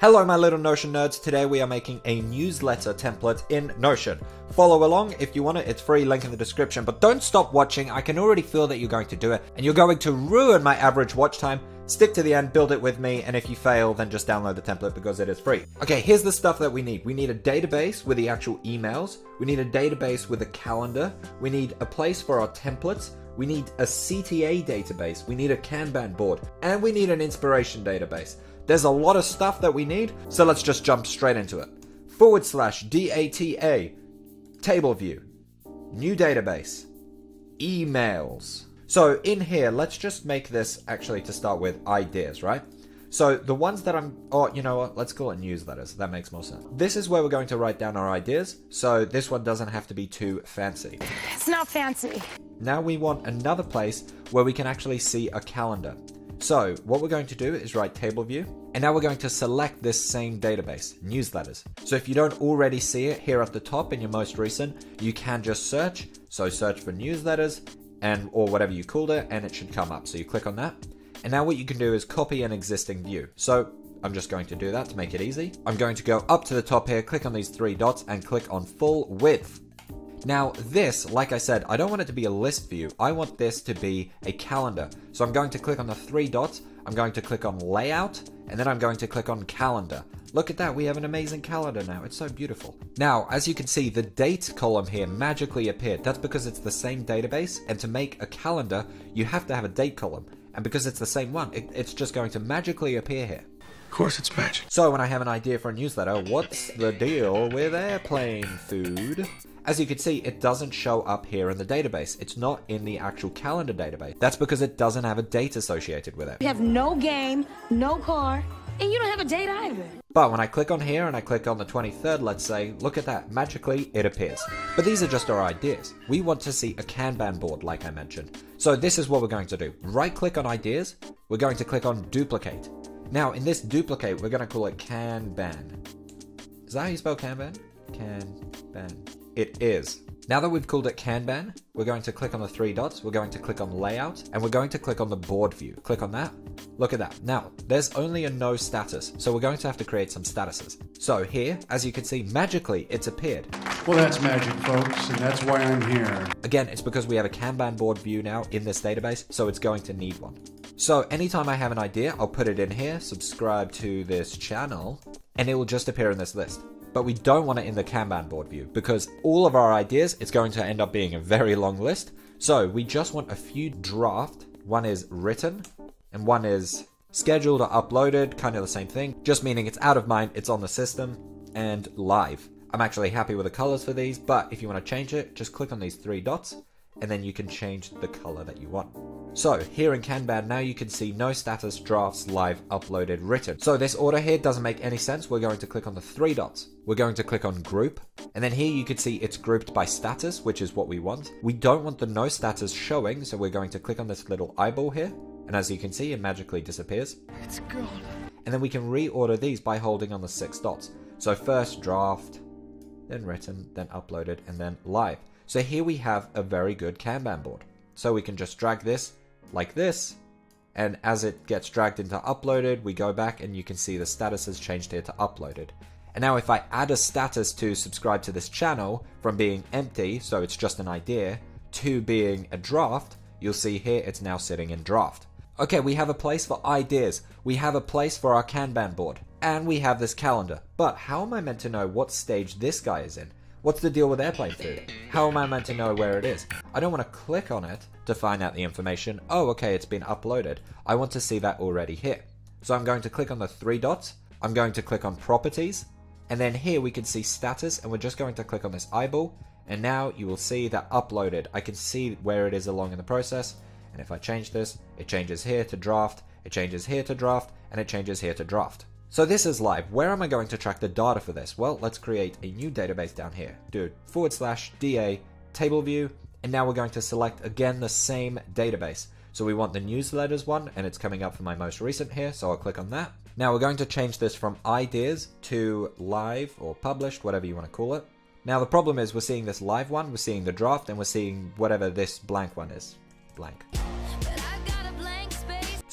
Hello my little Notion nerds, today we are making a newsletter template in Notion. Follow along if you want it, it's free, link in the description, but don't stop watching, I can already feel that you're going to do it, and you're going to ruin my average watch time. Stick to the end, build it with me, and if you fail, then just download the template because it is free. Okay, here's the stuff that we need. We need a database with the actual emails, we need a database with a calendar, we need a place for our templates, we need a CTA database, we need a Kanban board, and we need an inspiration database. There's a lot of stuff that we need, so let's just jump straight into it. /DATA, table view, new database, emails. So in here, let's just make this actually to start with ideas, right? So the ones that you know what, let's call it newsletters. That makes more sense. This is where we're going to write down our ideas. So this one doesn't have to be too fancy. It's not fancy. Now we want another place where we can actually see a calendar. So what we're going to do is write table view, and now we're going to select this same database, newsletters. So if you don't already see it here at the top in your most recent, you can just search. So search for newsletters and or whatever you called it, and it should come up. So you click on that. And now what you can do is copy an existing view. So I'm just going to do that to make it easy. I'm going to go up to the top here, click on these three dots and click on full width. Now this, like I said, I don't want it to be a list view. I want this to be a calendar. So I'm going to click on the three dots. I'm going to click on layout, and then I'm going to click on calendar. Look at that, we have an amazing calendar now. It's so beautiful. Now, as you can see, the date column here magically appeared. That's because it's the same database, and to make a calendar, you have to have a date column. And because it's the same one, it's just going to magically appear here. Of course it's magic. So when I have an idea for a newsletter, what's the deal with airplane food? As you can see, it doesn't show up here in the database. It's not in the actual calendar database. That's because it doesn't have a date associated with it. You have no game, no car, and you don't have a date either. But when I click on here and I click on the 23rd, let's say, look at that, magically it appears. But these are just our ideas. We want to see a Kanban board, like I mentioned. So this is what we're going to do. Right click on ideas, we're going to click on duplicate. Now in this duplicate, we're gonna call it Kanban. Is that how you spell Kanban? Kanban, it is. Now that we've called it Kanban, we're going to click on the three dots, we're going to click on layout, and we're going to click on the board view. Click on that. Look at that. Now, there's only a no status, so we're going to have to create some statuses. So here, as you can see, magically, it's appeared. Well, that's magic, folks, and that's why I'm here. Again, it's because we have a Kanban board view now in this database, so it's going to need one. So anytime I have an idea, I'll put it in here, subscribe to this channel, and it will just appear in this list. But we don't want it in the Kanban board view because all of our ideas, it's going to end up being a very long list. So we just want a few draft. One is written and one is scheduled or uploaded, kind of the same thing, just meaning it's out of mind, it's on the system and live. I'm actually happy with the colors for these, but if you want to change it, just click on these three dots and then you can change the color that you want. So here in Kanban, now you can see no status, drafts, live, uploaded, written. So this order here doesn't make any sense. We're going to click on the three dots. We're going to click on group. And then here you can see it's grouped by status, which is what we want. We don't want the no status showing. So we're going to click on this little eyeball here. And as you can see, it magically disappears. It's gone. And then we can reorder these by holding on the six dots. So first draft, then written, then uploaded, and then live. So here we have a very good Kanban board. So we can just drag this like this, and as it gets dragged into uploaded, we go back and you can see the status has changed here to uploaded. And now if I add a status to subscribe to this channel from being empty, so it's just an idea, to being a draft, you'll see here it's now sitting in draft. Okay, we have a place for ideas, we have a place for our Kanban board, and we have this calendar. But how am I meant to know what stage this guy is in? What's the deal with airplane food? How am I meant to know where it is? I don't want to click on it to find out the information. Oh, okay, it's been uploaded. I want to see that already here. So I'm going to click on the three dots. I'm going to click on properties. And then here we can see status, and we're just going to click on this eyeball. And now you will see that uploaded. I can see where it is along in the process. And if I change this, it changes here to draft. It changes here to draft, and it changes here to draft. So this is live. Where am I going to track the data for this? Well, let's create a new database down here. Do /DA table view. And now we're going to select again the same database. So we want the newsletters one, and it's coming up for my most recent here. So I'll click on that. Now we're going to change this from ideas to live or published, whatever you want to call it. Now the problem is we're seeing this live one, we're seeing the draft, and we're seeing whatever this blank one is. Blank.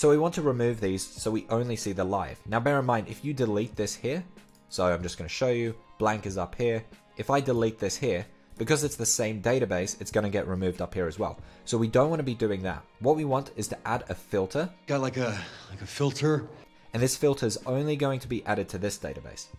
So we want to remove these so we only see the live. Now bear in mind, if you delete this here, so I'm just going to show you, blank is up here. If I delete this here, because it's the same database, it's going to get removed up here as well. So we don't want to be doing that. What we want is to add a filter. Got like a filter. And this filter is only going to be added to this database.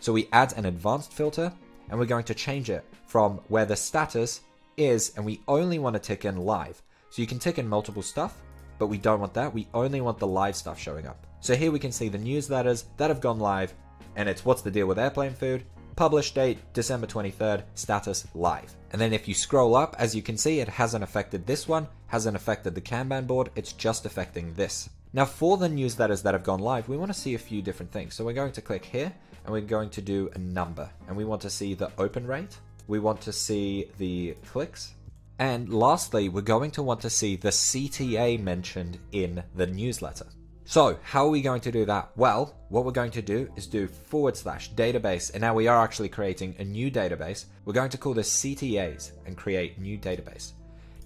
So we add an advanced filter and we're going to change it from where the status is, and we only want to tick in live. So you can tick in multiple stuff, but we don't want that. We only want the live stuff showing up. So here we can see the newsletters that have gone live, and it's what's the deal with airplane food, publish date, December 23rd, status live. And then if you scroll up, as you can see, it hasn't affected this one, hasn't affected the Kanban board, it's just affecting this. Now for the newsletters that have gone live, we want to see a few different things. So we're going to click here and we're going to do a number, and we want to see the open rate. We want to see the clicks. And lastly, we're going to want to see the CTA mentioned in the newsletter. So how are we going to do that? Well, what we're going to do is do /database. And now we are actually creating a new database. We're going to call this CTAs and create new database.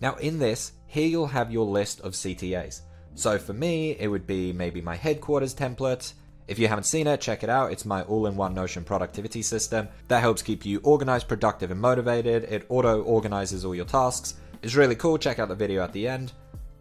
Now in this, here you'll have your list of CTAs. So for me, it would be maybe my Headquarters template. If you haven't seen it, check it out. It's my all-in-one Notion productivity system that helps keep you organized, productive, and motivated. It auto-organizes all your tasks. It's really cool. Check out the video at the end.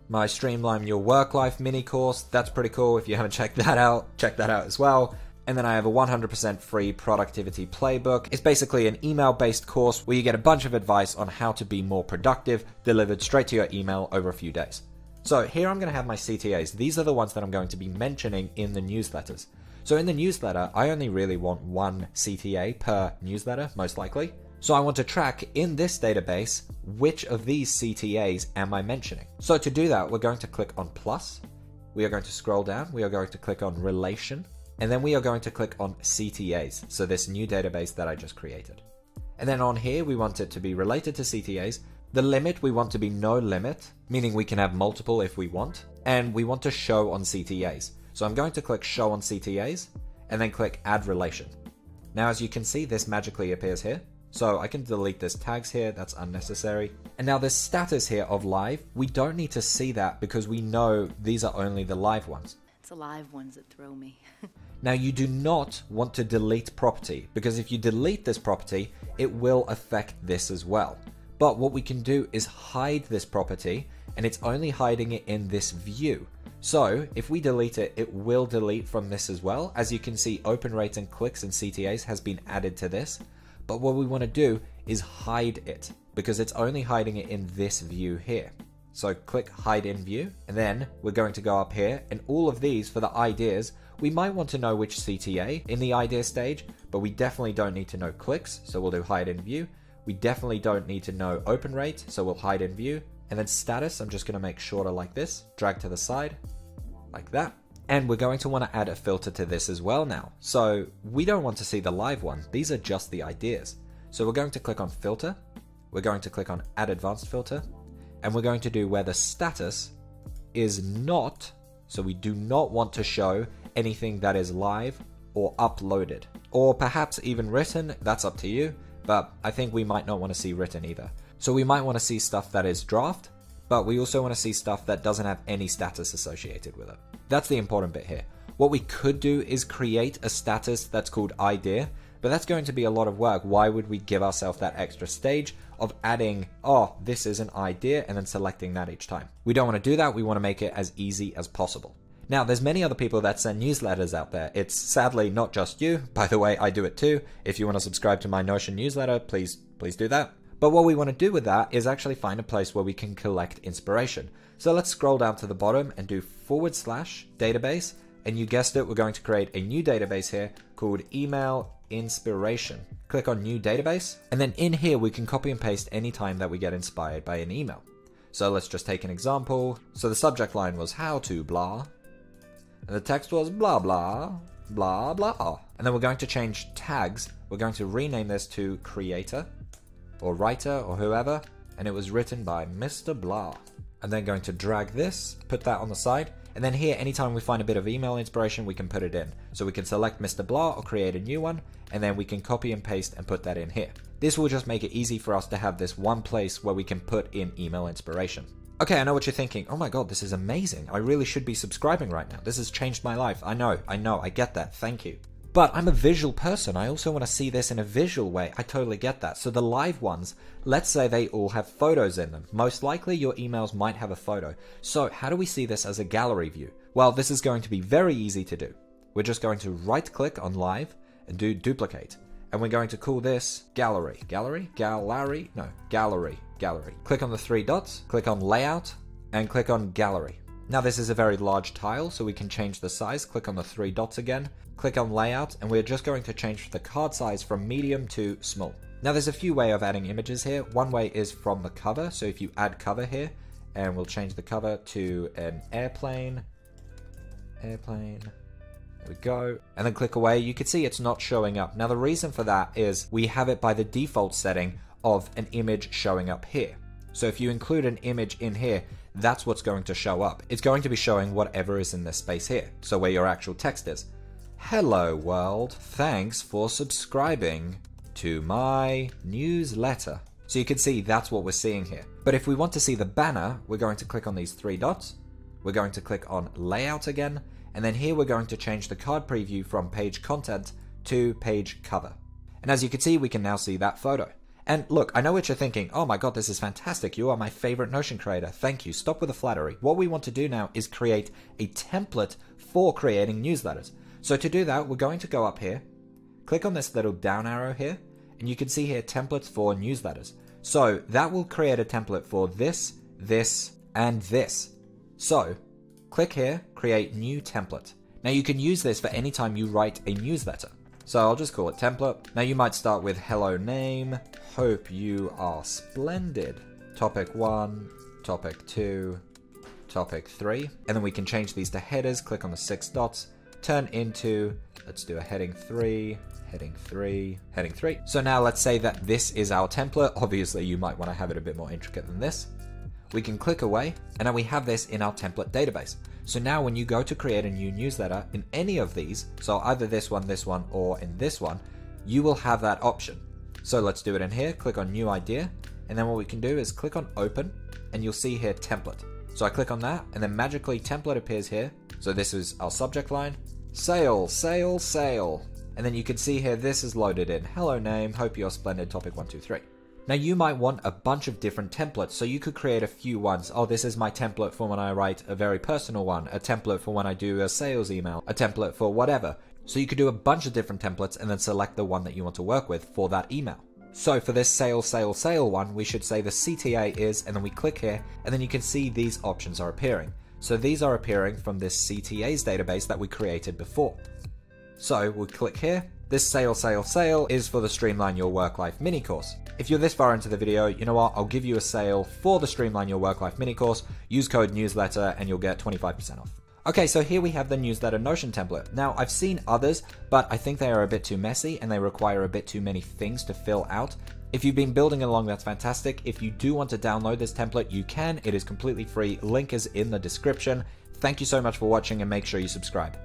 My Streamline Your Work Life mini course, that's pretty cool. If you haven't checked that out, check that out as well. And then I have a 100% free Productivity Playbook. It's basically an email-based course where you get a bunch of advice on how to be more productive, delivered straight to your email over a few days. So here I'm going to have my CTAs. These are the ones that I'm going to be mentioning in the newsletters. So in the newsletter, I only really want one CTA per newsletter, most likely. So I want to track in this database, which of these CTAs am I mentioning? So to do that, we're going to click on plus. We are going to scroll down. We are going to click on relation, and then we are going to click on CTAs. So this new database that I just created. And then on here, we want it to be related to CTAs. The limit, we want to be no limit, meaning we can have multiple if we want, and we want to show on CTAs. So I'm going to click show on CTAs and then click add relation. Now, as you can see, this magically appears here. So I can delete this tags here, that's unnecessary. And now this status here of live, we don't need to see that because we know these are only the live ones. It's the live ones that throw me. Now you do not want to delete property, because if you delete this property, it will affect this as well. But what we can do is hide this property, and it's only hiding it in this view. So if we delete it, it will delete from this as well. As you can see, open rates and clicks and CTAs has been added to this. But what we want to do is hide it, because it's only hiding it in this view here. So click hide in view, and then we're going to go up here, and all of these for the ideas, we might want to know which CTA in the idea stage, but we definitely don't need to know clicks. So we'll do hide in view. We definitely don't need to know open rate, so we'll hide in view. And then status, I'm just going to make shorter like this, drag to the side, like that. And we're going to want to add a filter to this as well now. So we don't want to see the live one. These are just the ideas. So we're going to click on filter. We're going to click on add advanced filter. And we're going to do where the status is not. So we do not want to show anything that is live or uploaded, or perhaps even written. That's up to you. But I think we might not want to see written either. So we might want to see stuff that is draft, but we also want to see stuff that doesn't have any status associated with it. That's the important bit here. What we could do is create a status that's called idea, but that's going to be a lot of work. Why would we give ourselves that extra stage of adding, oh, this is an idea, and then selecting that each time? We don't want to do that. We want to make it as easy as possible. Now, there's many other people that send newsletters out there. It's sadly not just you. By the way, I do it too. If you want to subscribe to my Notion newsletter, please do that. But what we want to do with that is actually find a place where we can collect inspiration. So let's scroll down to the bottom and do /database. And you guessed it, we're going to create a new database here called email inspiration. Click on new database. And then in here, we can copy and paste any time that we get inspired by an email. So let's just take an example. So the subject line was how to blah. And the text was blah, blah, blah, blah. And then we're going to change tags. We're going to rename this to creator or writer or whoever. And it was written by Mr. Blah. And then going to drag this, put that on the side. And then here, anytime we find a bit of email inspiration, we can put it in. So we can select Mr. Blah or create a new one. And then we can copy and paste and put that in here. This will just make it easy for us to have this one place where we can put in email inspiration. Okay, I know what you're thinking. Oh my God, this is amazing. I really should be subscribing right now. This has changed my life. I know, I get that. Thank you. But I'm a visual person. I also want to see this in a visual way. I totally get that. So the live ones, let's say they all have photos in them. Most likely your emails might have a photo. So how do we see this as a gallery view? Well, this is going to be very easy to do. We're just going to right click on live and do duplicate. And we're going to call this gallery. Gallery. Click on the three dots, click on layout, and click on gallery. Now this is a very large tile, so we can change the size. Click on the three dots again, click on layout, and we're just going to change the card size from medium to small. Now there's a few ways of adding images here. One way is from the cover. So if you add cover here, and we'll change the cover to an airplane, there we go. And then click away, you can see it's not showing up. Now the reason for that is we have it by the default setting of an image showing up here. So if you include an image in here, that's what's going to show up. It's going to be showing whatever is in this space here. So where your actual text is. Hello world, thanks for subscribing to my newsletter. So you can see that's what we're seeing here. But if we want to see the banner, we're going to click on these three dots. We're going to click on layout again. And then here we're going to change the card preview from page content to page cover. And as you can see, we can now see that photo. And look, I know what you're thinking. Oh my God, this is fantastic. You are my favorite Notion creator. Thank you. Stop with the flattery. What we want to do now is create a template for creating newsletters. So to do that, we're going to go up here, click on this little down arrow here, and you can see here templates for newsletters. So that will create a template for this, this, and this. So click here, create new template. Now you can use this for any time you write a newsletter. So I'll just call it template. Now you might start with hello name, hope you are splendid. Topic 1, topic 2, topic 3. And then we can change these to headers, click on the 6 dots, turn into, let's do a heading 3. So now let's say that this is our template. Obviously you might want to have it a bit more intricate than this. We can click away and now we have this in our template database. So now when you go to create a new newsletter in any of these, so either this one, or in this one, you will have that option. So let's do it in here, click on new idea. And then what we can do is click on open and you'll see here template. So I click on that and then magically template appears here. So this is our subject line, sale. And then you can see here, this is loaded in. Hello name, hope you're splendid, topic 1, 2, 3. Now you might want a bunch of different templates, so you could create a few ones. Oh, this is my template for when I write a very personal one, a template for when I do a sales email, a template for whatever. So you could do a bunch of different templates and then select the one that you want to work with for that email. So for this sale one, we should say the CTA is, and then we click here, and then you can see these options are appearing. So these are appearing from this CTAs database that we created before. So we'll click here. This sale is for the Streamline Your Work Life mini course. If you're this far into the video, you know what? I'll give you a sale for the Streamline Your Work Life mini course. Use code newsletter and you'll get 25% off. Okay, so here we have the newsletter Notion template. Now I've seen others, but I think they are a bit too messy and they require a bit too many things to fill out. If you've been building along, that's fantastic. If you do want to download this template, you can. It is completely free. Link is in the description. Thank you so much for watching and make sure you subscribe.